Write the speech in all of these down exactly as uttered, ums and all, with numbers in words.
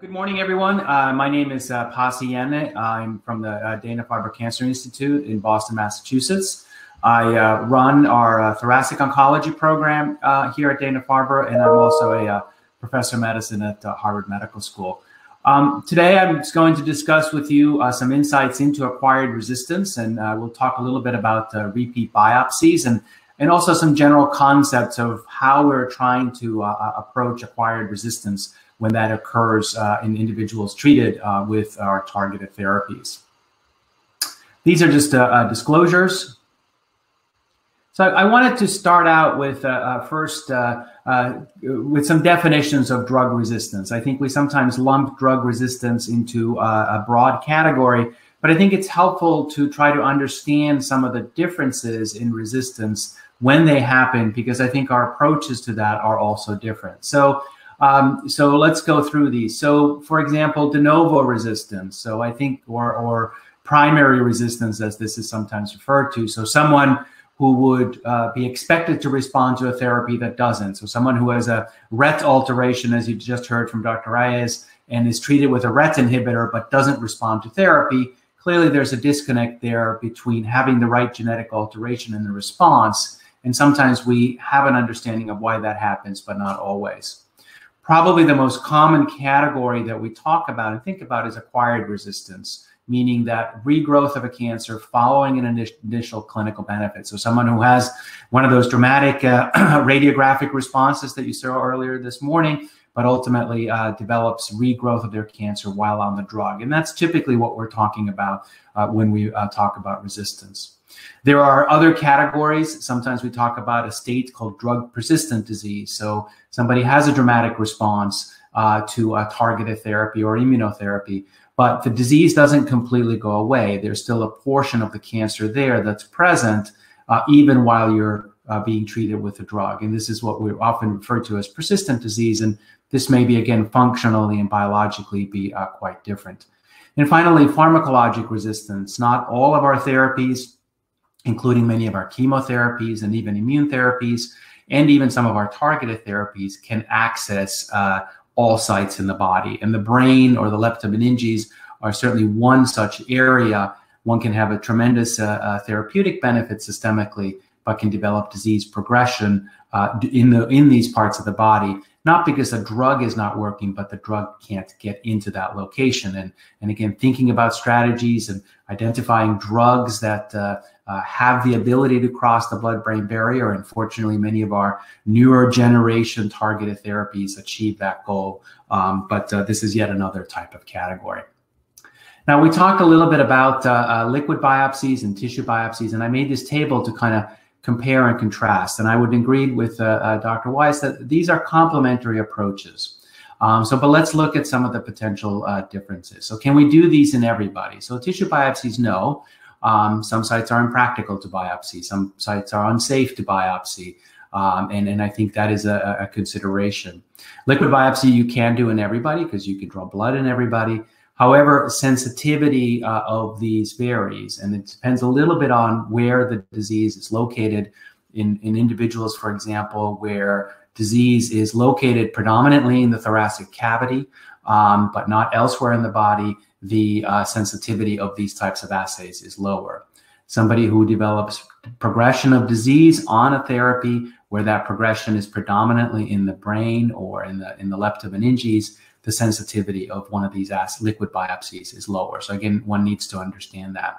Good morning, everyone. Uh, my name is uh, Pasi Janne. I'm from the uh, Dana-Farber Cancer Institute in Boston, Massachusetts. I uh, run our uh, thoracic oncology program uh, here at Dana-Farber, and I'm also a uh, professor of medicine at uh, Harvard Medical School. Um, today, I'm just going to discuss with you uh, some insights into acquired resistance, and uh, we'll talk a little bit about uh, repeat biopsies and, and also some general concepts of how we're trying to uh, approach acquired resistance when that occurs uh, in individuals treated uh, with our targeted therapies. These are just uh, uh, disclosures. So I wanted to start out with uh, uh, first uh, uh, with some definitions of drug resistance. I think we sometimes lump drug resistance into uh, a broad category, but I think it's helpful to try to understand some of the differences in resistance when they happen, because I think our approaches to that are also different. So Um, so let's go through these. So, for example, de novo resistance. So I think, or, or primary resistance, as this is sometimes referred to. So someone who would uh, be expected to respond to a therapy that doesn't. So someone who has a R E T alteration, as you just heard from Doctor Reyes, and is treated with a R E T inhibitor but doesn't respond to therapy. Clearly, there's a disconnect there between having the right genetic alteration and the response. And sometimes we have an understanding of why that happens, but not always. Probably the most common category that we talk about and think about is acquired resistance, meaning that regrowth of a cancer following an initial clinical benefit. So someone who has one of those dramatic uh, radiographic responses that you saw earlier this morning, but ultimately uh, develops regrowth of their cancer while on the drug. And that's typically what we're talking about uh, when we uh, talk about resistance. There are other categories. Sometimes we talk about a state called drug-persistent disease. So somebody has a dramatic response uh, to a targeted therapy or immunotherapy, but the disease doesn't completely go away. There's still a portion of the cancer there that's present uh, even while you're uh, being treated with a drug. And this is what we often refer to as persistent disease. And this may be, again, functionally and biologically be uh, quite different. And finally, pharmacologic resistance. Not all of our therapies, including many of our chemotherapies and even immune therapies, and even some of our targeted therapies, can access uh, all sites in the body. And the brain or the leptomeninges are certainly one such area. One can have a tremendous uh, uh, therapeutic benefit systemically, but can develop disease progression uh, in, the, in these parts of the body, not because the drug is not working, but the drug can't get into that location. And, and again, thinking about strategies and identifying drugs that uh, Uh, have the ability to cross the blood brain barrier. And fortunately, many of our newer generation targeted therapies achieve that goal. Um, but uh, this is yet another type of category. Now, we talked a little bit about uh, uh, liquid biopsies and tissue biopsies, and I made this table to kind of compare and contrast. And I would agree with uh, uh, Doctor Weiss that these are complementary approaches. Um, so, but let's look at some of the potential uh, differences. So can we do these in everybody? So tissue biopsies, no. Um, some sites are impractical to biopsy. Some sites are unsafe to biopsy. Um, and, and I think that is a, a consideration. Liquid biopsy you can do in everybody because you can draw blood in everybody. However, sensitivity uh, of these varies. And it depends a little bit on where the disease is located. In, in individuals, for example, where disease is located predominantly in the thoracic cavity, um, but not elsewhere in the body, the uh, sensitivity of these types of assays is lower. Somebody who develops progression of disease on a therapy where that progression is predominantly in the brain or in the, in the leptomeninges, the sensitivity of one of these liquid biopsies is lower. So again, one needs to understand that.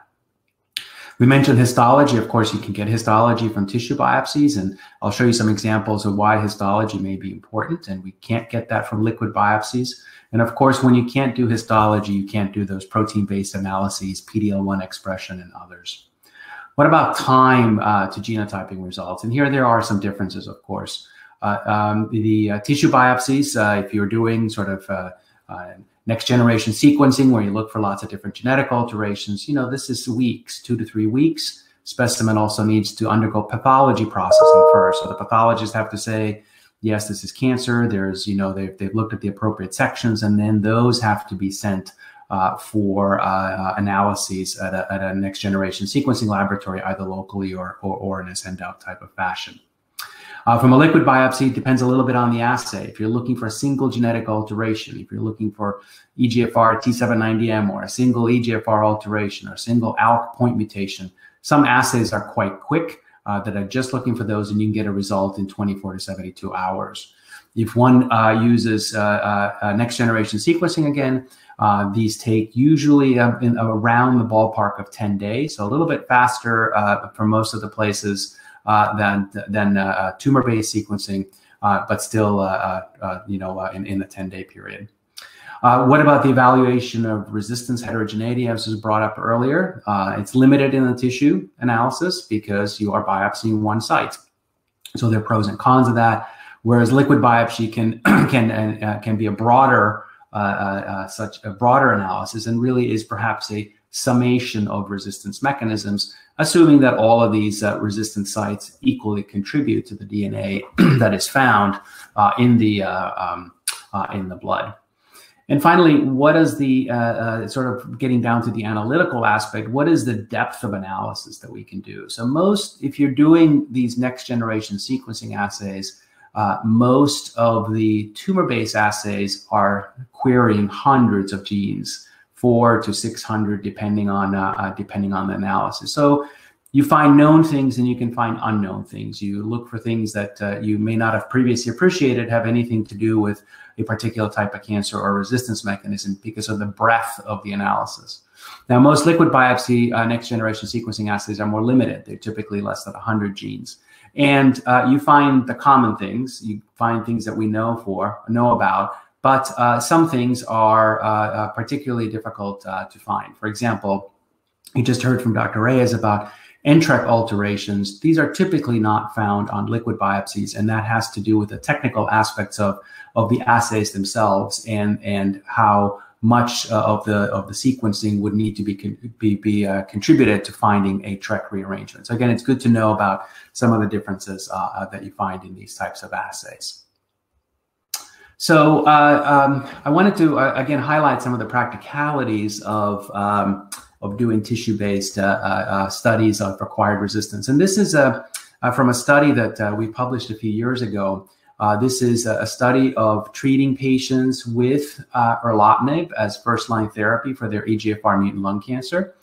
We mentioned histology. Of course, you can get histology from tissue biopsies, and I'll show you some examples of why histology may be important, and we can't get that from liquid biopsies. And of course, when you can't do histology, you can't do those protein-based analyses, P D L one expression, and others. What about time uh, to genotyping results? And here there are some differences, of course. Uh, um, the uh, tissue biopsies, uh, if you're doing sort of uh, uh, next-generation sequencing, where you look for lots of different genetic alterations, you know, this is weeks, two to three weeks. Specimen also needs to undergo pathology processing first. So the pathologists have to say, yes, this is cancer. There's, you know, they've, they've looked at the appropriate sections, and then those have to be sent uh, for uh, analyses at a, at a next-generation sequencing laboratory, either locally or, or, or in a send-out type of fashion. Uh, from a liquid biopsy, it depends a little bit on the assay. If you're looking for a single genetic alteration, if you're looking for E G F R T seven ninety M or a single E G F R alteration or a single ALK point mutation, some assays are quite quick uh, that are just looking for those, and you can get a result in twenty-four to seventy-two hours. If one uh, uses uh, uh, next-generation sequencing again, uh, these take usually uh, in, around the ballpark of ten days, so a little bit faster uh, for most of the places uh, than than uh, tumor-based sequencing, uh, but still, uh, uh, you know, uh, in, in the ten-day period. Uh, what about the evaluation of resistance heterogeneity, as was brought up earlier? Uh, it's limited in the tissue analysis because you are biopsying one site, so there are pros and cons of that. Whereas liquid biopsy can can uh, can be a broader uh, uh, such a broader analysis, and really is perhaps a summation of resistance mechanisms, assuming that all of these uh, resistance sites equally contribute to the D N A that is found uh, in the uh, um, uh, in the blood. And finally, what is the, uh, uh, sort of getting down to the analytical aspect, what is the depth of analysis that we can do? So most, if you're doing these next generation sequencing assays, uh, most of the tumor-based assays are querying hundreds of genes, four to six hundred, depending on, uh, uh, depending on the analysis. So you find known things and you can find unknown things. You look for things that uh, you may not have previously appreciated have anything to do with a particular type of cancer or resistance mechanism because of the breadth of the analysis. Now, most liquid biopsy uh, next-generation sequencing assays are more limited. They're typically less than one hundred genes. And uh, you find the common things. You find things that we know for, know about, but uh, some things are uh, uh, particularly difficult uh, to find. For example, you just heard from Doctor Reyes about N T R K alterations. These are typically not found on liquid biopsies, and that has to do with the technical aspects of, of the assays themselves, and, and how much uh, of the of the sequencing would need to be be, be uh, contributed to finding a T R K rearrangement. So again, it's good to know about some of the differences uh, that you find in these types of assays. So uh, um, I wanted to, uh, again, highlight some of the practicalities of um, of doing tissue-based uh, uh, studies of acquired resistance. And this is a, uh, from a study that uh, we published a few years ago. Uh, this is a study of treating patients with uh, erlotinib as first-line therapy for their E G F R mutant lung cancer.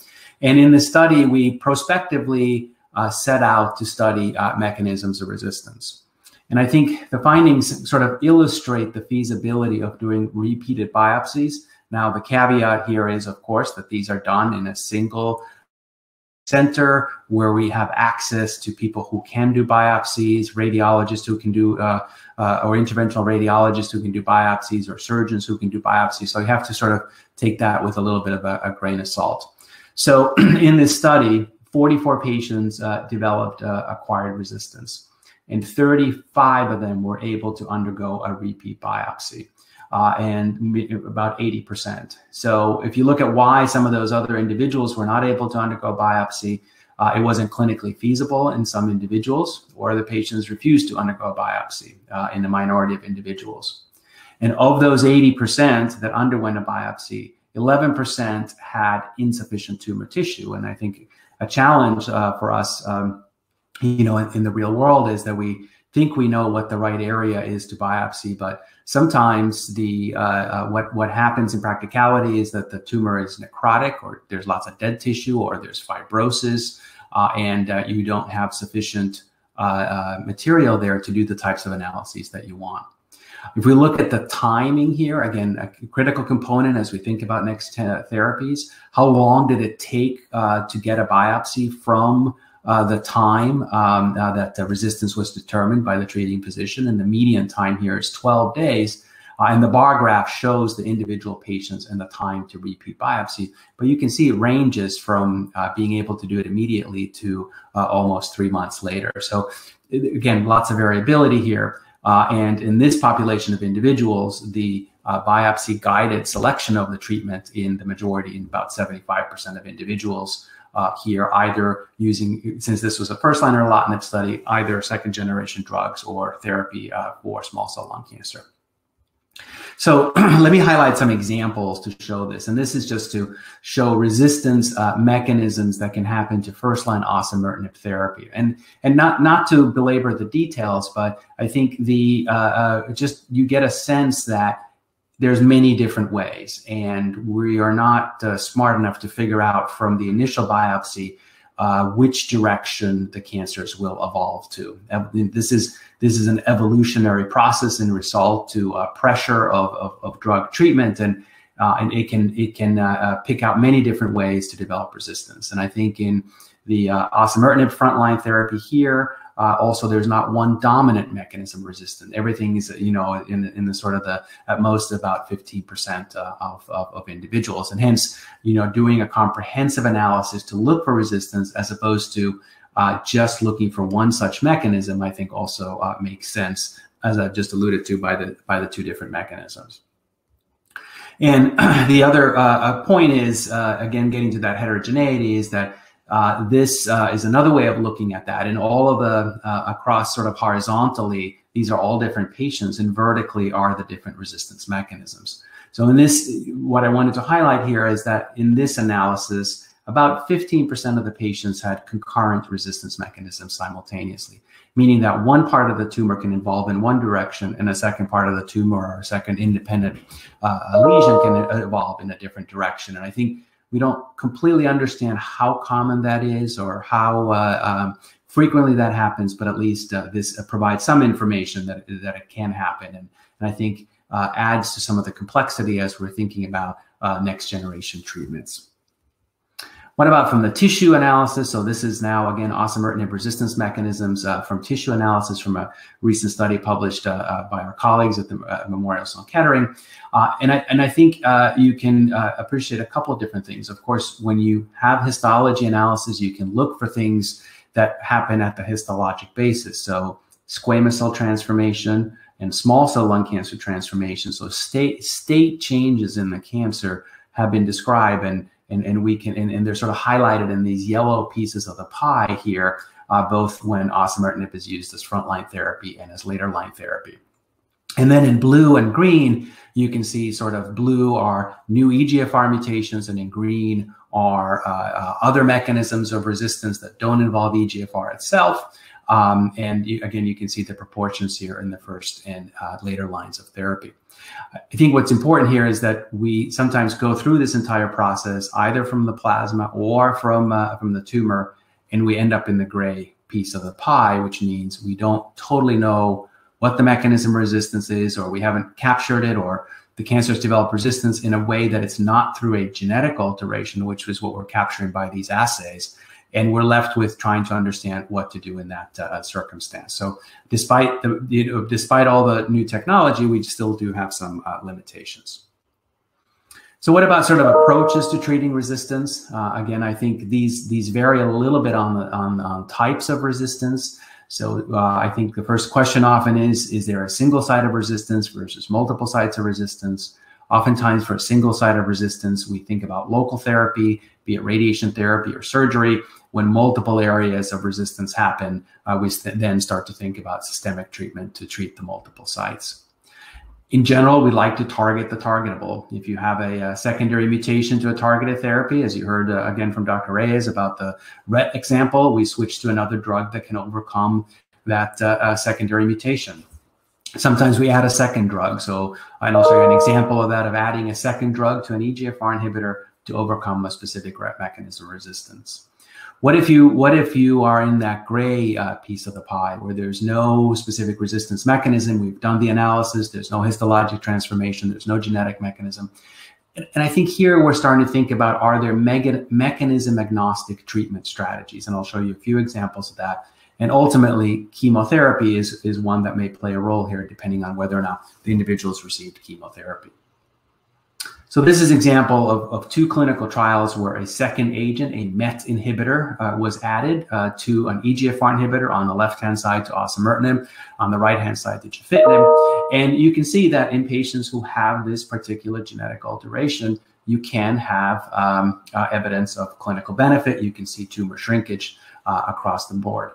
And in the study, we prospectively uh, set out to study uh, mechanisms of resistance. And I think the findings sort of illustrate the feasibility of doing repeated biopsies. Now, the caveat here is, of course, that these are done in a single center where we have access to people who can do biopsies, radiologists who can do, uh, uh, or interventional radiologists who can do biopsies, or surgeons who can do biopsies. So you have to sort of take that with a little bit of a, a grain of salt. So in this study, forty-four patients uh, developed uh, acquired resistance, and thirty-five of them were able to undergo a repeat biopsy. Uh, and about eighty percent. So if you look at why some of those other individuals were not able to undergo biopsy, uh, it wasn't clinically feasible in some individuals, or the patients refused to undergo biopsy uh, in a minority of individuals. And of those eighty percent that underwent a biopsy, eleven percent had insufficient tumor tissue. And I think a challenge uh, for us, um, you know, in, in the real world is that we think we know what the right area is to biopsy, but sometimes the uh, uh, what what happens in practicality is that the tumor is necrotic, or there's lots of dead tissue, or there's fibrosis, uh, and uh, you don't have sufficient uh, uh, material there to do the types of analyses that you want. If we look at the timing here, again, a critical component as we think about next therapies, how long did it take uh, to get a biopsy from Uh, the time um, uh, that the resistance was determined by the treating physician, and the median time here is twelve days. Uh, and the bar graph shows the individual patients and the time to repeat biopsy. But you can see it ranges from uh, being able to do it immediately to uh, almost three months later. So again, lots of variability here. Uh, and in this population of individuals, the uh, biopsy-guided selection of the treatment in the majority, in about seventy-five percent of individuals, Uh, here, either using, since this was a first-line erlotinib study, either second-generation drugs or therapy uh, for small cell lung cancer. So let me highlight some examples to show this. And this is just to show resistance uh, mechanisms that can happen to first-line osimertinib therapy. And, and not, not to belabor the details, but I think the, uh, uh, just you get a sense that there's many different ways. And we are not uh, smart enough to figure out from the initial biopsy Uh, which direction the cancers will evolve to. This is this is an evolutionary process in result to uh, pressure of, of, of drug treatment, and uh, and it can it can uh, pick out many different ways to develop resistance. And I think in the uh, osimertinib frontline therapy here, uh, also there's not one dominant mechanism resistant. Everything is, you know, in in the sort of the at most about fifteen percent uh, of, of of individuals, and hence, you know, doing a comprehensive analysis to look for resistance as opposed to uh, just looking for one such mechanism, I think also uh, makes sense, as I've just alluded to by the by the two different mechanisms. And the other uh, point is uh, again getting to that heterogeneity is that. Uh, this uh, is another way of looking at that, and all of the uh, across sort of horizontally, these are all different patients, and vertically are the different resistance mechanisms. So in this, what I wanted to highlight here is that in this analysis, about fifteen percent of the patients had concurrent resistance mechanisms simultaneously, meaning that one part of the tumor can evolve in one direction and a second part of the tumor or a second independent uh, lesion can evolve in a different direction. And I think we don't completely understand how common that is or how uh, um, frequently that happens, but at least uh, this uh, provides some information that, that it can happen. And, and I think uh, adds to some of the complexity as we're thinking about uh, next generation treatments. What about from the tissue analysis? So this is now, again, osimertinib resistance mechanisms uh, from tissue analysis from a recent study published uh, uh, by our colleagues at the uh, Memorial Sloan Kettering. Uh, and, I, and I think uh, you can uh, appreciate a couple of different things. Of course, when you have histology analysis, you can look for things that happen at the histologic basis. So squamous cell transformation and small cell lung cancer transformation. So state, state changes in the cancer have been described, and And, and we can, and, and they're sort of highlighted in these yellow pieces of the pie here, uh, both when osimertinib is used as frontline therapy and as later line therapy. And then in blue and green, you can see sort of blue are new E G F R mutations, and in green are uh, uh, other mechanisms of resistance that don't involve E G F R itself. Um, and you, again, you can see the proportions here in the first and uh, later lines of therapy. I think what's important here is that we sometimes go through this entire process, either from the plasma or from, uh, from the tumor, and we end up in the gray piece of the pie, which means we don't totally know what the mechanism of resistance is, or we haven't captured it, or the cancer's developed resistance in a way that it's not through a genetic alteration, which is what we're capturing by these assays. And we're left with trying to understand what to do in that uh, circumstance. So despite the, you know, despite all the new technology, we still do have some uh, limitations. So what about sort of approaches to treating resistance? Uh, again, I think these these vary a little bit on the on, on types of resistance. So uh, I think the first question often is, is there a single site of resistance versus multiple sites of resistance? Oftentimes for a single site of resistance, we think about local therapy, be it radiation therapy or surgery. When multiple areas of resistance happen, uh, we st then start to think about systemic treatment to treat the multiple sites. In general, we like to target the targetable. If you have a, a secondary mutation to a targeted therapy, as you heard uh, again from Doctor Reyes about the R E T example, we switch to another drug that can overcome that uh, uh, secondary mutation. Sometimes we add a second drug. So I'll show you an example of that, of adding a second drug to an E G F R inhibitor to overcome a specific R E T mechanism resistance. What if you, what if you are in that gray uh, piece of the pie where there's no specific resistance mechanism? We've done the analysis. There's no histologic transformation. There's no genetic mechanism. And, and I think here we're starting to think about, are there mega, mechanism agnostic treatment strategies? And I'll show you a few examples of that. And ultimately, chemotherapy is, is one that may play a role here, depending on whether or not the individuals received chemotherapy. So this is an example of, of two clinical trials where a second agent, a MET inhibitor, uh, was added uh, to an E G F R inhibitor on the left-hand side to osimertinib, on the right-hand side to gefitinib. And you can see that in patients who have this particular genetic alteration, you can have um, uh, evidence of clinical benefit. You can see tumor shrinkage uh, across the board.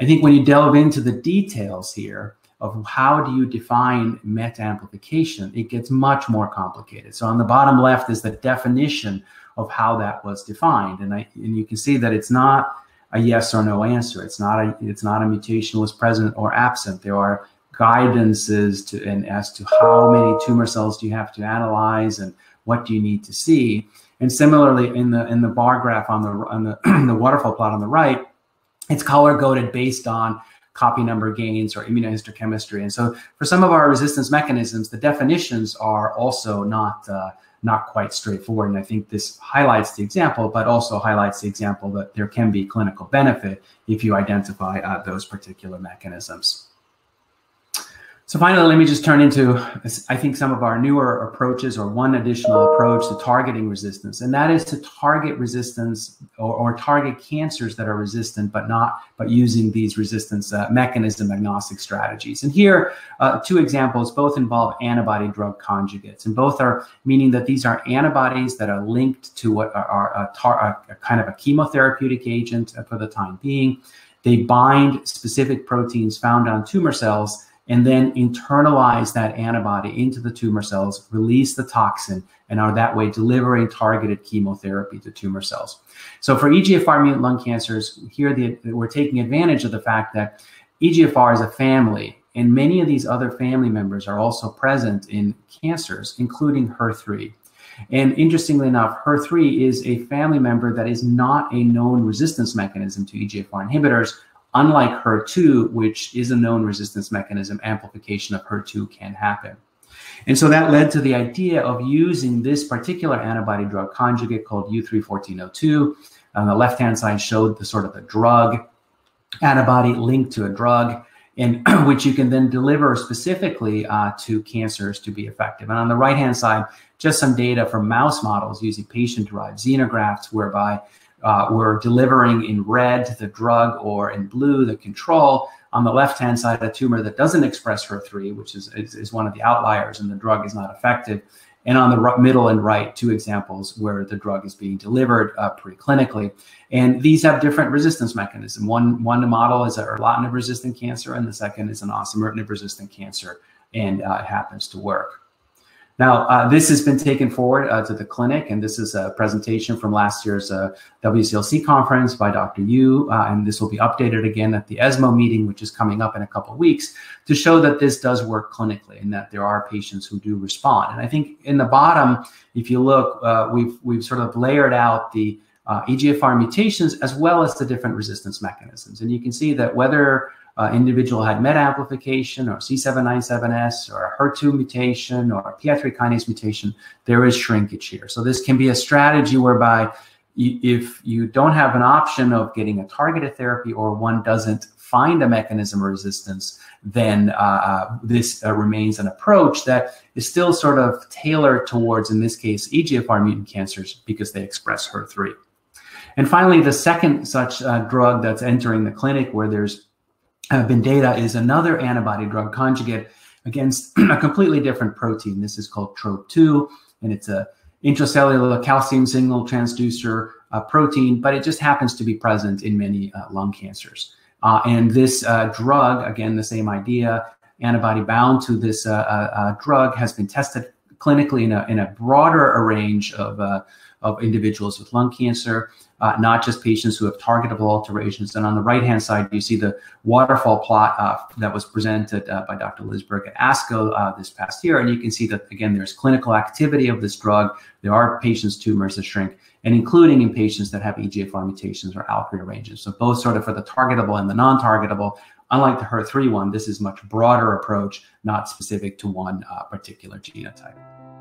I think when you delve into the details here, of how do you define MET amplification, it gets much more complicated. So on the bottom left is the definition of how that was defined. And, I, and you can see that it's not a yes or no answer. It's not a, it's not a mutation was present or absent. There are guidances to, and as to how many tumor cells do you have to analyze and what do you need to see. And similarly, in the, in the bar graph on the, on the, the waterfall plot on the right, it's color-coded based on copy number gains or immunohistochemistry. And so for some of our resistance mechanisms, the definitions are also not, uh, not quite straightforward. And I think this highlights the example, but also highlights the example that there can be clinical benefit if you identify uh, those particular mechanisms. So finally, let me just turn into, I think, some of our newer approaches, or one additional approach to targeting resistance, and that is to target resistance or, or target cancers that are resistant, but not, but using these resistance uh, mechanism agnostic strategies. And here, uh, two examples, both involve antibody drug conjugates, and both are meaning that these are antibodies that are linked to what are, are a, tar a kind of a chemotherapeutic agent for the time being. They bind specific proteins found on tumor cells, and then internalize that antibody into the tumor cells, release the toxin, and are that way delivering targeted chemotherapy to tumor cells. So for E G F R mutant lung cancers, here the, we're taking advantage of the fact that E G F R is a family, and many of these other family members are also present in cancers, including H E R three. And interestingly enough, H E R three is a family member that is not a known resistance mechanism to E G F R inhibitors, unlike H E R two, which is a known resistance mechanism. Amplification of H E R two can happen. And so that led to the idea of using this particular antibody drug conjugate called U three fourteen oh two. On the left-hand side showed the sort of a drug, antibody linked to a drug, and which you can then deliver specifically uh, to cancers to be effective. And on the right-hand side, just some data from mouse models using patient-derived xenografts, whereby Uh, we're delivering in red the drug or in blue the control. On the left-hand side, a tumor that doesn't express H E R three, which is, is, is one of the outliers, and the drug is not effective. And on the middle and right, two examples where the drug is being delivered uh, preclinically. And these have different resistance mechanisms. One, one model is an erlotinib-resistant cancer, and the second is an osimertinib-resistant cancer, and uh, it happens to work. Now, uh, this has been taken forward uh, to the clinic, and this is a presentation from last year's uh, W C L C conference by Doctor Yu, uh, and this will be updated again at the ESMO meeting, which is coming up in a couple of weeks, to show that this does work clinically and that there are patients who do respond. And I think in the bottom, if you look, uh, we've, we've sort of layered out the uh, E G F R mutations as well as the different resistance mechanisms. And you can see that whether Uh, individual had MET amplification or C seven ninety-seven S or a H E R two mutation or a P I three kinase mutation, there is shrinkage here. So this can be a strategy whereby you, if you don't have an option of getting a targeted therapy, or one doesn't find a mechanism of resistance, then uh, uh, this uh, remains an approach that is still sort of tailored towards, in this case, E G F R mutant cancers because they express H E R three. And finally, the second such uh, drug that's entering the clinic where there's Uh, been data is another antibody drug conjugate against a completely different protein. This is called TROP two, and it's a intracellular calcium signal transducer uh, protein, but it just happens to be present in many uh, lung cancers. Uh, and this uh, drug, again, the same idea, antibody bound to this uh, uh, drug has been tested clinically in a, in a broader range of, uh, of individuals with lung cancer, uh, not just patients who have targetable alterations. And on the right-hand side, you see the waterfall plot uh, that was presented uh, by Doctor Lisberg at ASCO uh, this past year. And you can see that, again, there's clinical activity of this drug. There are patients' tumors that shrink, and including in patients that have E G F R mutations or ALK rearrangements. So both sort of for the targetable and the non-targetable. Unlike the H E R three one, this is a much broader approach, not specific to one uh, particular genotype.